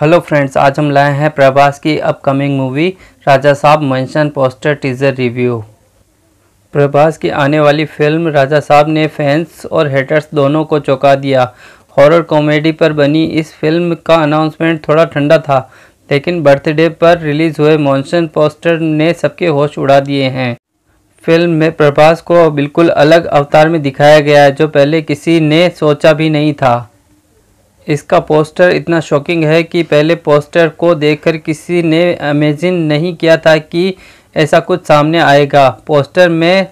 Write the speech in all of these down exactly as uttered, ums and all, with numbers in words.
Hello friends, आज हम लाए हैं प्रभास की upcoming movie Raja Saab mansion poster teaser review. Prabhas की आने वाली फिल्म राजा साहब ने फैंस और हेटर्स दोनों को चौंका दिया। हॉरर कॉमेडी पर बनी इस फिल्म का अनाउंसमेंट थोड़ा ठंडा था, लेकिन बर्थडे पर रिलीज़ हुए मेंशन पोस्टर ने सबके होश उड़ा दिए हैं। फिल्म में प्रभास को बिल्कुल अलग अवतार में दिखाया गया है, जो पहले किसी ने सोचा भी नहीं था। इसका पोस्टर इतना शॉकिंग है कि पहले पोस्टर को देखकर किसी ने इमेजिन नहीं किया था कि ऐसा कुछ सामने आएगा। पोस्टर में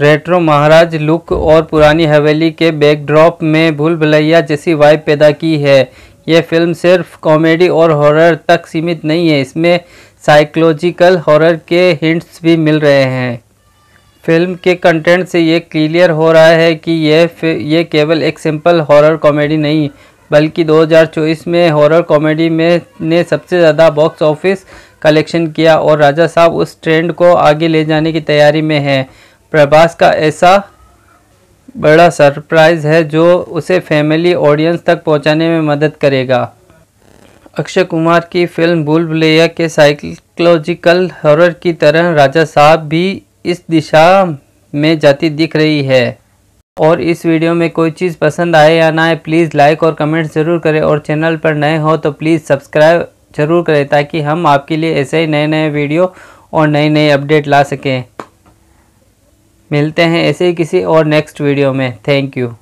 रेट्रो महाराज लुक और पुरानी हवेली के बैकड्रॉप में भूल भुलैया जैसी वाइब पैदा की है। यह फिल्म सिर्फ कॉमेडी और हॉरर तक सीमित नहीं है, इसमें साइकोलॉजिकल हॉरर के हिंट्स भी मिल रहे हैं। फिल्म के कंटेंट से ये क्लियर हो रहा है कि यह ये केवल एक सिंपल हॉरर कॉमेडी नहीं, बल्कि दो हज़ार चौबीस में हॉरर कॉमेडी में ने सबसे ज़्यादा बॉक्स ऑफिस कलेक्शन किया और राजा साहब उस ट्रेंड को आगे ले जाने की तैयारी में हैं। प्रभास का ऐसा बड़ा सरप्राइज़ है जो उसे फैमिली ऑडियंस तक पहुंचाने में मदद करेगा। अक्षय कुमार की फिल्म भूल भुलैया के साइकोलॉजिकल हॉरर की तरह राजा साहब भी इस दिशा में जाती दिख रही है। और इस वीडियो में कोई चीज़ पसंद आए या ना आए, प्लीज़ लाइक और कमेंट ज़रूर करें, और चैनल पर नए हो तो प्लीज़ सब्सक्राइब ज़रूर करें, ताकि हम आपके लिए ऐसे ही नए नए वीडियो और नई नई अपडेट ला सकें। मिलते हैं ऐसे ही किसी और नेक्स्ट वीडियो में। Thank you.